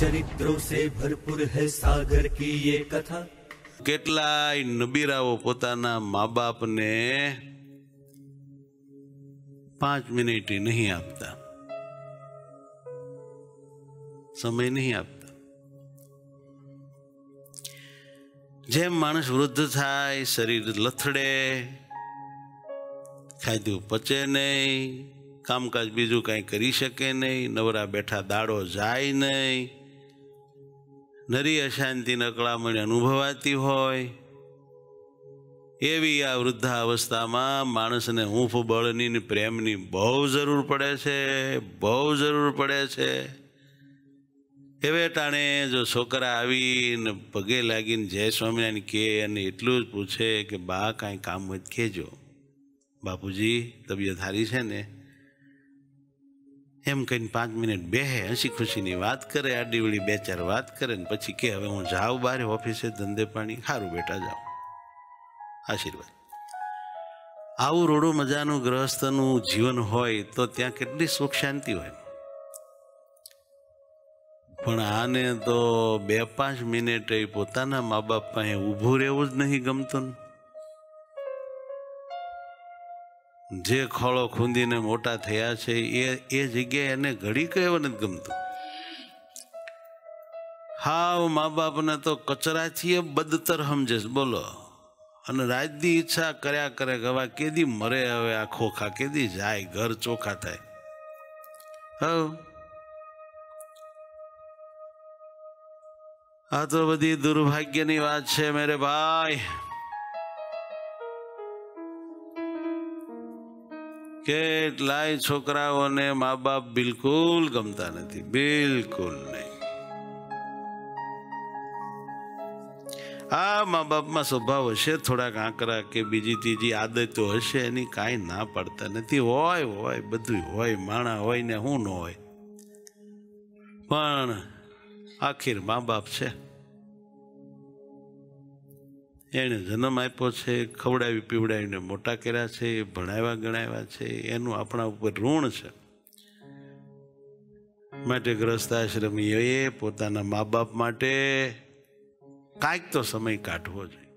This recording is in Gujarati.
चरित्रों से भरपूर है सागर की ये कथा। કેટલાય નબીરાઓ પોતાના મા બાપને 5 મિનિટ નહીં આપતા, સમય નહીં આપતા। જેમ માણસ વૃદ્ધ થાય, શરીર લથડે, ખાધું પચે નહીં, કામકાજ બીજું કાંઈ કરી શકે નહીં, નવરા બેઠા દાડો જાય નહીં, નરી અશાંતિ નકળામણી અનુભવાતી હોય, એવી આ વૃદ્ધાવસ્થામાં માણસને હૂંફ બળની ને પ્રેમની બહુ જરૂર પડે છે, બહુ જરૂર પડે છે। એવે ટાણે જો છોકરા આવીને પગે લાગીને જય સ્વામિનારાયણ કહે અને એટલું જ પૂછે કે બા કાંઈ કામ હોય કહેજો, બાપુજી તબિયત હારી છે ને, એમ કહીને 5 મિનિટ બેહે, હસી ખુશીની વાત કરે, આડીવળી 2-4 વાત કરે ને પછી કે હવે હું જાઉં બહાર ઓફિસે ધંધે પાણી, સારું બેટા જાઉં, આશીર્વાદ। આવું રોડું મજાનું ગ્રહસ્થનું જીવન હોય તો ત્યાં કેટલી સુખ શાંતિ હોય, પણ આને તો 2-5 મિનિટ એ પોતાના મા બાપ પાસે ઊભું રહેવું જ નહીં ગમતું। જે ખોળો ખૂંદીને મોટા થયા છે એ જગ્યાએ એને ઘડી કહેવું નથી ગમતું। હાવ મા બાપને તો કચરાથી બદતર સમજે છે, બોલો। અને રાજની ઈચ્છા કર્યા કરે કે હવે કેદી મરે, હવે આ ખોખા કેદી જાય, ઘર ચોખા થાય। હવ આ તો બધી દુર્ભાગ્યની વાત છે મેરે ભાઈ के लाय छोकराओं ने माँ बाप बिल्कुल गमता नहीं, बिल्कुल नहीं। आ माँ बाप में स्वभाव हे थोड़ा कांकरा के बीजी तीजी आदत तो हे, एनी काई ना पड़ता नहीं। होय होय बधुं होय, माणा होय ने हूँ न होय, पण आखिर माँ बाप छे, एने जन्म आप्यो छे, खवड़ावी पीवड़ावीने मोटा कर्या छे, भणाव्या गणाव्या छे, एनु आपणा उपर ऋण छे। माटे ग्रस्त आश्रमीए पोताना माँ बाप माटे कांईक तो समय काढवो જોઈએ।